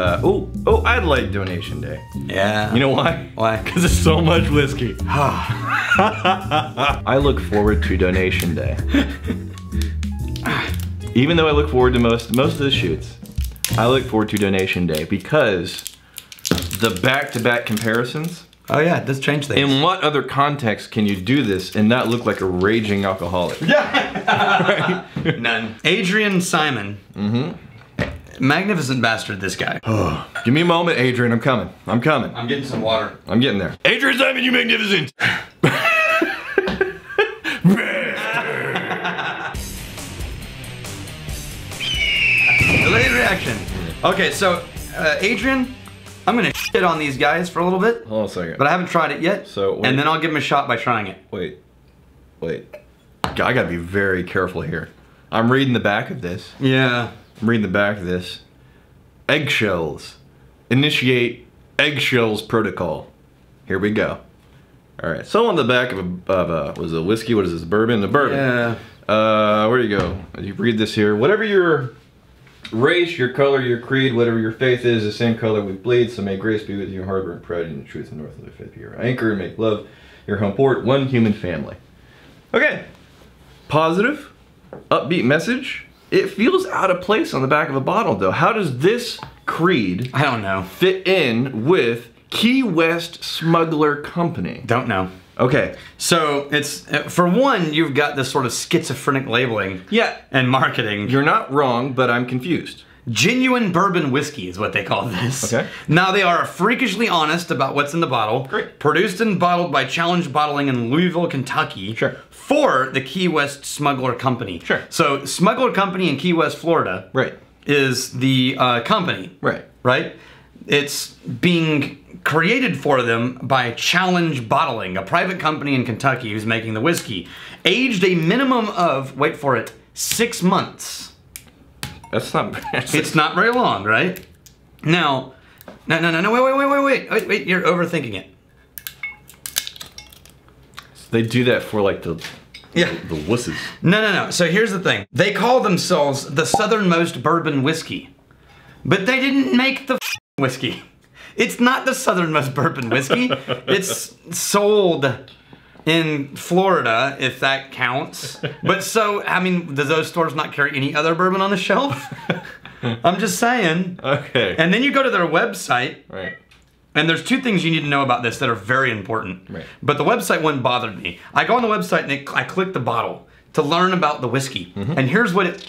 I like donation day. Yeah. You know why? Why? Because there's so much whiskey. I look forward to donation day. Even though I look forward to most of the shoots, I look forward to donation day because the back-to-back comparisons. Oh yeah, it does change things. In what other context can you do this and not look like a raging alcoholic? Yeah. Right? None. Adrian Simon. Mm-hmm. Magnificent bastard, this guy. Oh. Give me a moment, Adrian. I'm coming. I'm coming. I'm getting some water. I'm getting there. Adrian Simon, you magnificent! Delayed reaction. Okay, so, Adrian, I'm gonna shit on these guys for a little bit. Hold on a second. But I haven't tried it yet, so wait. And then I'll give him a shot by trying it. Wait. Wait. God, I gotta be very careful here. I'm reading the back of this. Yeah. I'm reading the back of this. Eggshells. Initiate eggshells protocol. Here we go. All right. So on the back of a was it whiskey? What is this? Bourbon? The bourbon. Yeah. Where do you go? You read this here. Whatever your race, your color, your creed, whatever your faith is, the same color we bleed. So may grace be with you, harbor and pride in the truth and north of the faith be your anchor. Make love your home port. One human family. Okay. Positive, upbeat message. It feels out of place on the back of a bottle, though. How does this creed, I don't know, fit in with Key West Smuggler Company? Don't know. Okay. So it's, for one, you've got this sort of schizophrenic labeling. Yeah. And marketing. You're not wrong, but I'm confused. Genuine bourbon whiskey is what they call this. Okay. Now they are freakishly honest about what's in the bottle. Great. Produced and bottled by Challenge Bottling in Louisville, Kentucky. Sure. For the Key West Smuggler Company. Sure. So Smuggler Company in Key West, Florida. Right. Is the company. Right. Right? It's being created for them by Challenge Bottling, a private company in Kentucky who's making the whiskey. Aged a minimum of, wait for it, 6 months. That's not bad. It's not very long, right? Now, no, wait, you're overthinking it. So they do that for like the wusses. No, so here's the thing. They call themselves the southernmost bourbon whiskey, but they didn't make the whiskey. It's not the southernmost bourbon whiskey. It's sold in Florida, if that counts. But so, I mean, do those stores not carry any other bourbon on the shelf? I'm just saying. Okay. And then you go to their website. Right. And there's two things you need to know about this that are very important. Right. But the website one bothered me. I go on the website and I click the bottle to learn about the whiskey. Mm-hmm. And here's what it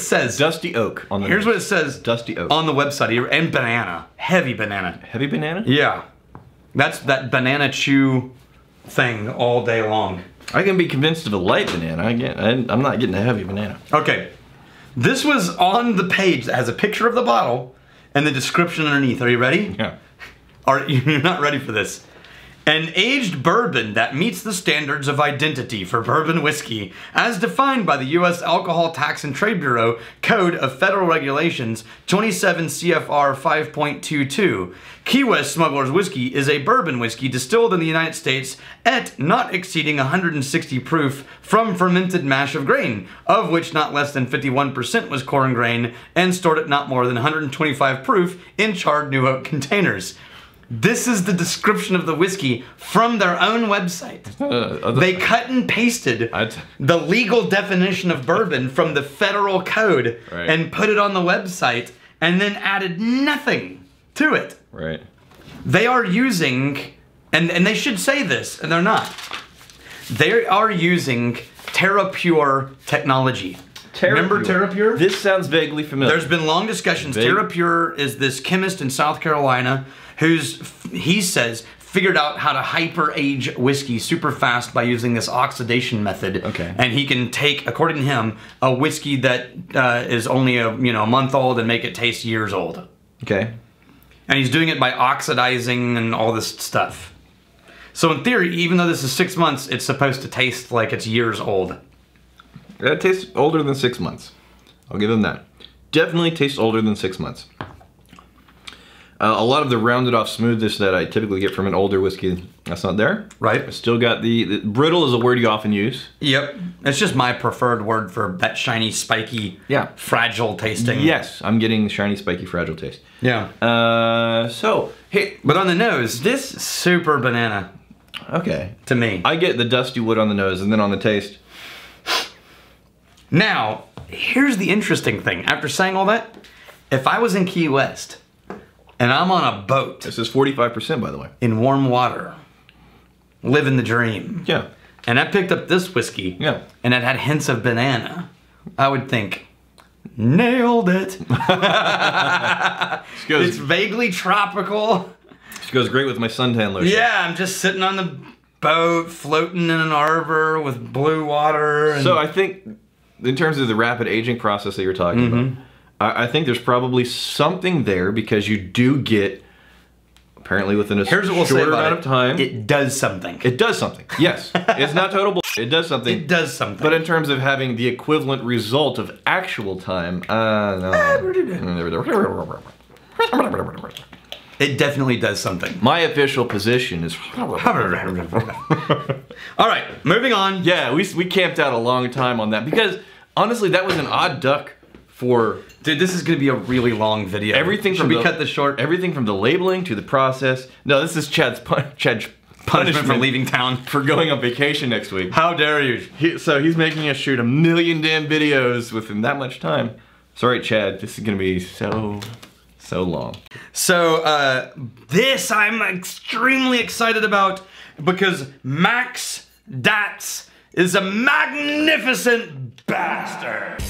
says. Dusty oak on the Here's what it says. Dusty oak. On the website. And banana. Heavy banana. Heavy banana? Yeah. That's that banana chew thing all day long. I can be convinced of a light banana. I'm not getting a heavy banana. Okay. This was on the page that has a picture of the bottle and the description underneath. Are you ready? Yeah. You're not ready for this. An aged bourbon that meets the standards of identity for bourbon whiskey as defined by the U.S. Alcohol Tax and Trade Bureau Code of Federal Regulations 27 CFR 5.22. Key West Smuggler's Whiskey is a bourbon whiskey distilled in the United States at not exceeding 160 proof from fermented mash of grain, of which not less than 51% was corn grain and stored at not more than 125 proof in charred new oak containers. This is the description of the whiskey from their own website. They cut and pasted the legal definition of bourbon from the federal code, right, and put it on the website and then added nothing to it. Right. They are using, and they should say this, and they're not. They are using TerraPure technology. Remember TerraPure? This sounds vaguely familiar. There's been long discussions. TerraPure is this chemist in South Carolina who's, he says, figured out how to hyper-age whiskey super fast by using this oxidation method. Okay. And he can take, according to him, a whiskey that is only a month old and make it taste years old. Okay. And he's doing it by oxidizing and all this stuff. So in theory, even though this is 6 months, it's supposed to taste like it's years old. It tastes older than 6 months. I'll give them that. Definitely tastes older than 6 months. A lot of the rounded off smoothness that I typically get from an older whiskey, that's not there. Right. I still got the brittle is a word you often use. Yep. It's just my preferred word for that shiny, spiky, fragile tasting. Yes, I'm getting shiny, spiky, fragile taste. Yeah. So, hey. But on the nose, this super banana. Okay. To me. I get the dusty wood on the nose and then on the taste. Now, here's the interesting thing. After saying all that, if I was in Key West, and I'm on a boat. This is 45%, by the way. In warm water. Living the dream. Yeah. And I picked up this whiskey. Yeah. And it had hints of banana. I would think, nailed it. It's vaguely tropical. This goes great with my suntan lotion. Yeah, I'm just sitting on the boat, floating in an arbor with blue water. And so I think, in terms of the rapid aging process that you're talking about, I think there's probably something there because you do get, apparently within a short amount of time. It does something. It does something, yes. It's not total bullshit. It does something. It does something. But in terms of having the equivalent result of actual time, no. It definitely does something. My official position is... All right, moving on. Yeah, we camped out a long time on that because, honestly, that was an odd duck for... Dude, this is gonna be a really long video. Everything from we cut this short? Everything from the labeling to the process. No, this is Chad's punishment for leaving town. For going on vacation next week. How dare you? So he's making us shoot a million damn videos within that much time. Sorry, Chad, this is gonna be so long. So this I'm extremely excited about because Max Datz is a magnificent bastard.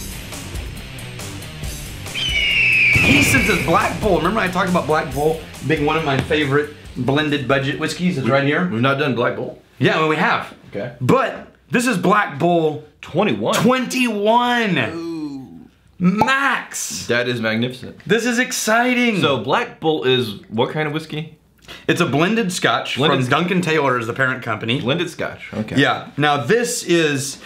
He sent us Black Bull. Remember I talked about Black Bull being one of my favorite blended budget whiskeys? It's right here. We've not done Black Bull. Yeah, well, we have. Okay. But this is Black Bull 21. 21. Ooh. Max. That is magnificent. This is exciting. So Black Bull is what kind of whiskey? It's a blended Scotch from Duncan Taylor is the parent company. Blended Scotch. Okay. Yeah. Now this is.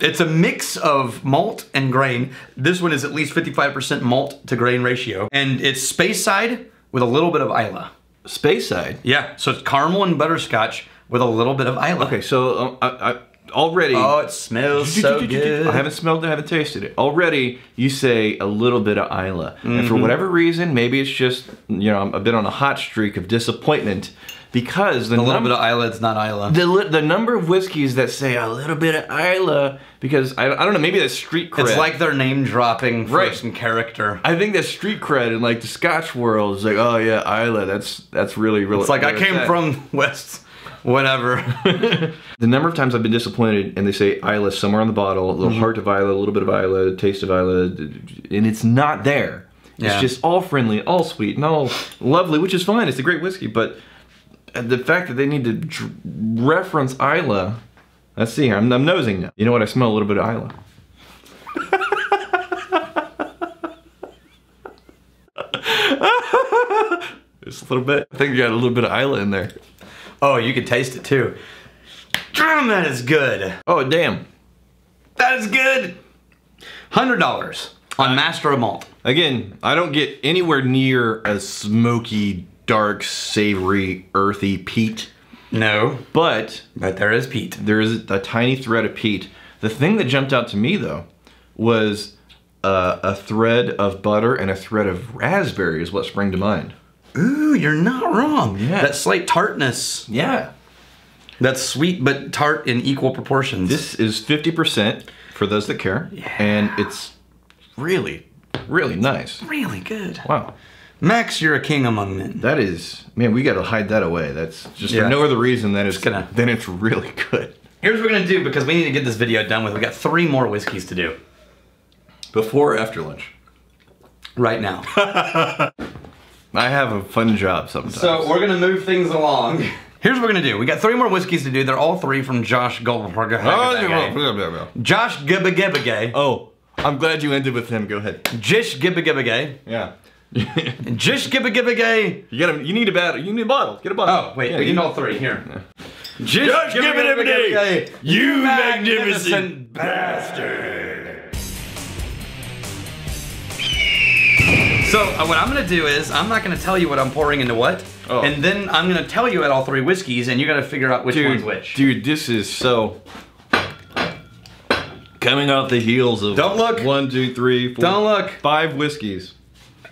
It's a mix of malt and grain. This one is at least 55% malt to grain ratio. And it's Speyside with a little bit of Islay. Speyside? Yeah, so it's caramel and butterscotch with a little bit of Islay. Okay, so I already... Oh, it smells so good. I haven't smelled it, I haven't tasted it. Already, you say a little bit of Islay. And for whatever reason, maybe it's just, you know, I've been on a hot streak of disappointment. Because the little bit of Islay, it's not Islay. The number of whiskeys that say a little bit of Islay, because I don't know, maybe that's street cred. It's like they're name dropping for some character. I think that's street cred in like the Scotch world. It's like, oh yeah, Islay. That's really really. It's like I came from West, whatever. The number of times I've been disappointed, and they say Islay somewhere on the bottle, a little heart of Islay, a little bit of Islay, taste of Islay, and it's not there. Yeah. It's just all friendly, all sweet, and all lovely, which is fine. It's a great whiskey, but. The fact that they need to reference Islay. Let's see here, I'm nosing now. You know what, I smell a little bit of Islay. Just a little bit. I think you got a little bit of Islay in there. Oh, you can taste it too. Damn, that is good. Oh, damn. That is good. $100 on Master of Malt. Again, I don't get anywhere near a smoky, dark, savory, earthy peat. No. But there is peat. There is a tiny thread of peat. The thing that jumped out to me, though, was a thread of butter and a thread of raspberry is what sprang to mind. Ooh, you're not wrong. Yeah. That slight tartness. Yeah. That's sweet, but tart in equal proportions. This is 50% for those that care. Yeah. And it's really, really nice. Really good. Wow. Max, you're a king among men. That is, man, we gotta hide that away. That's just for no other reason than it's really good. Here's what we're gonna do because we need to get this video done with. We got 3 more whiskeys to do. Before or after lunch? Right now. I have a fun job sometimes. So we're gonna move things along. Here's what we're gonna do. We got 3 more whiskeys to do. They're all 3 from Josh Goldberg. Josh Gibbagay. Oh, I'm glad you ended with him. Go ahead. Josh Gibbagay. Yeah. Jish Gibbagay. You need a bottle. You need a bottle. Get a bottle. Oh wait, we need all 3 here. Jish Gibbagay. You magnificent bastard. So what I'm gonna do is, I'm not gonna tell you what I'm pouring into what, and then I'm gonna tell you at all three whiskeys, and you gotta figure out which one's which. Dude, this is so... Coming off the heels of... Don't look! 1, 2, 3, 4... Don't look! 5 whiskeys.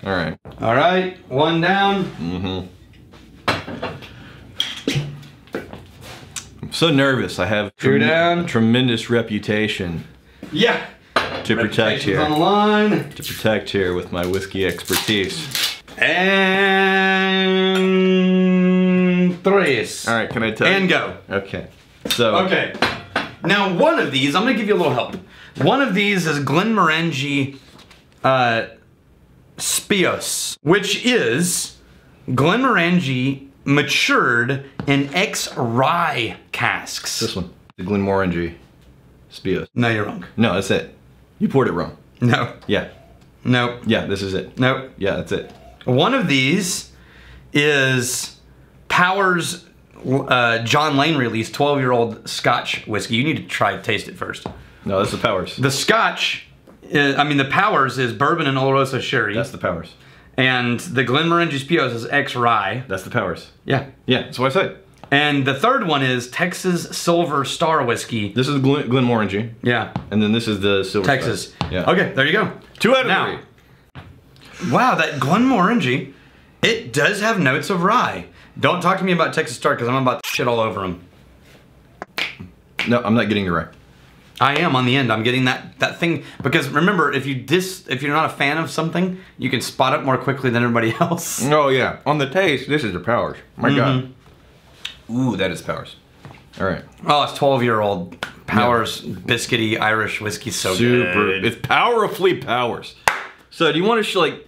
Alright. Alright, one down. I'm so nervous. I have a tremendous reputation. Yeah! To protect here. On the line. To protect here with my whiskey expertise. And... 3. Alright, can I tell you? And go. Okay. So... Okay. Now one of these, I'm gonna give you a little help. One of these is Glenmorangie Spios, which is Glenmorangie matured in ex-rye casks. This one, the Glenmorangie Spios. No, you're wrong. No, that's it. You poured it wrong. No. Yeah. No. Yeah, this is it. No. Yeah, that's it. One of these is Powers. John Lane released 12-year-old Scotch whiskey. You need to try to taste it first. No, that's the Powers. The Scotch, I mean the Powers is bourbon and Oloroso sherry. That's the Powers. And the Glenmorangie Spios is ex-rye. That's the Powers. Yeah. Yeah, that's what I said. And the third one is Texas Silver Star Whiskey. This is Glenmorangie. Yeah. And then this is the Silver Texas. Star. Yeah. Okay, there you go. 2 out of 3. Wow, that Glenmorangie, it does have notes of rye. Don't talk to me about Texas Star because I'm about to shit all over them. No, I'm not getting it right. I am on the end. I'm getting that thing because remember, if you're not a fan of something, you can spot it more quickly than everybody else. Oh yeah, on the taste, this is the Powers. My God. Ooh, that is Powers. All right. Oh, it's 12-year-old Powers biscuity Irish whiskey. So good. It's powerfully Powers. So do you want to like?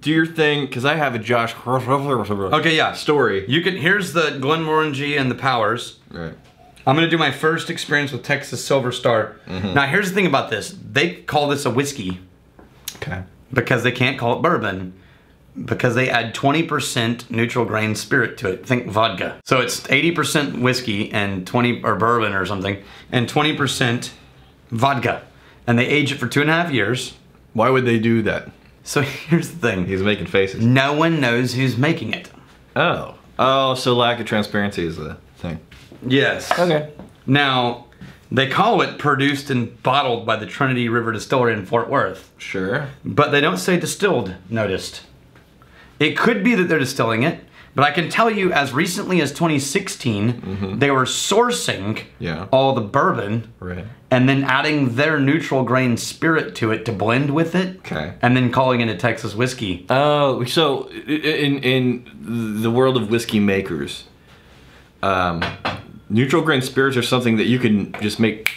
Do your thing, because I have a Josh story. You can, here's the Glenmorangie and the Powers. Right. I'm gonna do my first experience with Texas Silver Star. Now here's the thing about this. They call this a whiskey. Okay. Because they can't call it bourbon. Because they add 20% neutral grain spirit to it. Think vodka. So it's 80% whiskey and 20 or bourbon or something, and 20% vodka. And they age it for 2.5 years. Why would they do that? So here's the thing. He's making faces. No one knows who's making it. Oh. Oh, so lack of transparency is the thing. Yes. Okay. Now, they call it produced and bottled by the Trinity River Distillery in Fort Worth. Sure. But they don't say distilled, noticed. It could be that they're distilling it, but I can tell you as recently as 2016, they were sourcing all the bourbon. Right. And then adding their neutral grain spirit to it to blend with it, and then calling it a Texas whiskey. Oh, so in the world of whiskey makers, neutral grain spirits are something that you can just make.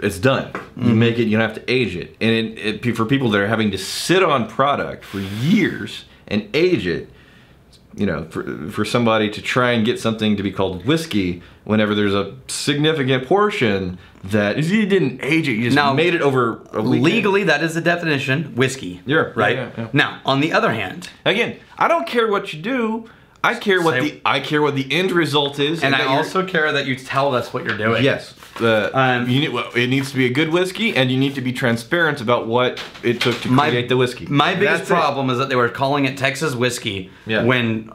It's done. You make it. You don't have to age it. And for people that are having to sit on product for years and age it, you know, for somebody to try and get something to be called whiskey whenever there's a significant portion that you didn't age it, you just made it over a weekend. Legally, that is the definition, whiskey. Yeah, right? Yeah, yeah. Now, on the other hand, again, I don't care what you do. I care what the end result is, and I also care that you tell us what you're doing. Yes, it needs to be a good whiskey, and you need to be transparent about what it took to create the whiskey. My biggest problem is that they were calling it Texas whiskey when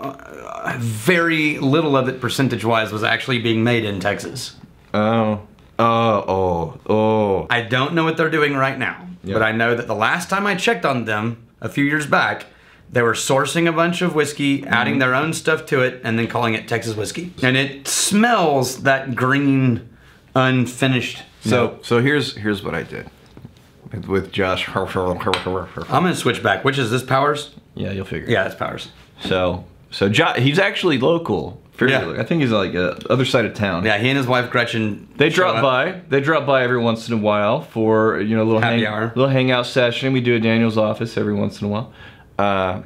very little of it, percentage-wise, was actually being made in Texas. Oh. I don't know what they're doing right now, but I know that the last time I checked on them a few years back, they were sourcing a bunch of whiskey, adding their own stuff to it, and then calling it Texas whiskey. And it smells that green, unfinished. So here's what I did with Josh. I'm gonna switch back. Which is this Powers? Yeah, you'll figure. Yeah, it's Powers. So Josh, he's actually local. Yeah. I think he's like other side of town. Yeah, he and his wife Gretchen. They drop by. They drop by every once in a while for a little happy hour, little hangout session. We do at Daniel's office every once in a while. I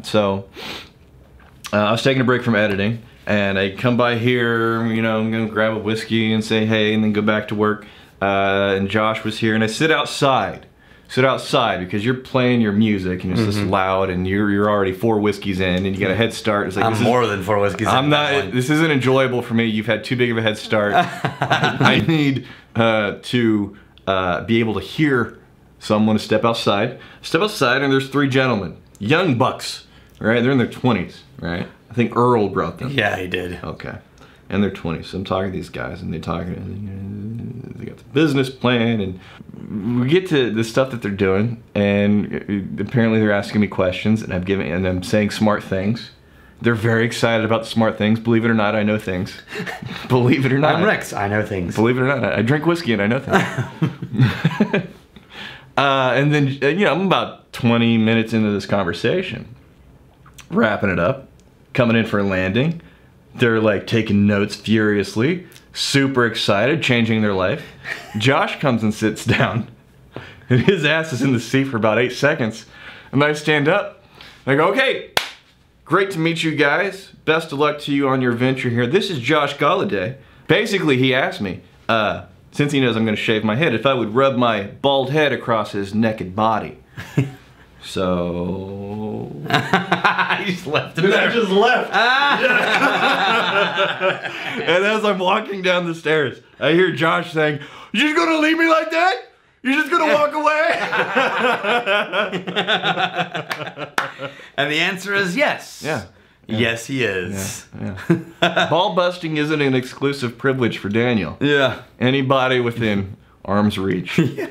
was taking a break from editing, and I come by here, I'm gonna grab a whiskey and say hey, and then go back to work, and Josh was here, and I sit outside, because you're playing your music, and it's just loud, and you're already 4 whiskeys in, and you got a head start. It's like, I'm more than 4 whiskeys in. This isn't enjoyable for me. You've had too big of a head start. I need to be able to hear someone step outside, and there's 3 gentlemen. young bucks, right? They're in their 20s, right? I think Earl brought them. Yeah, he did. Okay. And they're 20s. So I'm talking to these guys and they're talking, they got the business plan, and we get to the stuff that they're doing, and apparently they're asking me questions, and I'm saying smart things. They're very excited about the smart things. Believe it or not, I know things. Believe it or not. I'm Rex, I know things. Believe it or not, I drink whiskey and I know things. And then, you know, I'm about 20 minutes into this conversation, wrapping it up, coming in for a landing. They're like taking notes furiously, super excited, changing their life. Josh comes and sits down, and his ass is in the seat for about 8 seconds. And I stand up, and I go, okay, great to meet you guys. Best of luck to you on your venture here. This is Josh Galladay. Basically, he asked me, since he knows I'm gonna shave my head, if I would rub my bald head across his naked body. So... I just left him there. I just left. And as I'm walking down the stairs, I hear Josh saying, "You're just gonna leave me like that? You're just gonna walk away?" And the answer is yes. Yeah. Yeah. Yes, he is. Yeah, yeah. Ball busting isn't an exclusive privilege for Daniel. Yeah. Anybody within arm's reach. Yeah.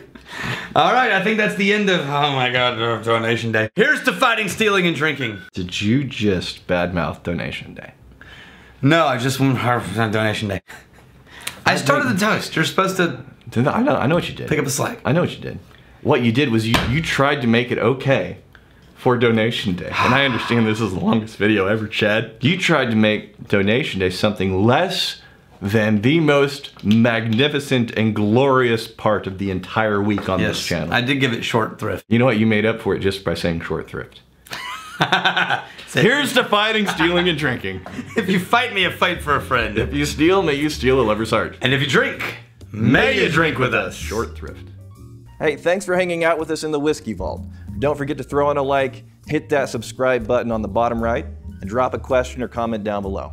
All right, I think that's the end of, oh my God, Donation Day. Here's to fighting, stealing, and drinking. Did you just badmouth Donation Day? No, I just went hard for Donation Day. I started the toast. You're supposed to... I know what you did. Pick up the slack. I know what you did. What you did was you tried to make it okay for Donation Day. And I understand this is the longest video ever, Chad. You tried to make Donation Day something less than the most magnificent and glorious part of the entire week on this channel. I did give it short thrift. You know what? You made up for it just by saying short thrift. Here's to fighting, stealing, and drinking. If you fight me, a fight for a friend. If you steal, may you steal a lover's heart. And if you drink, may you drink with us. Short thrift. Hey, thanks for hanging out with us in the Whiskey Vault. Don't forget to throw in a like, hit that subscribe button on the bottom right, and drop a question or comment down below.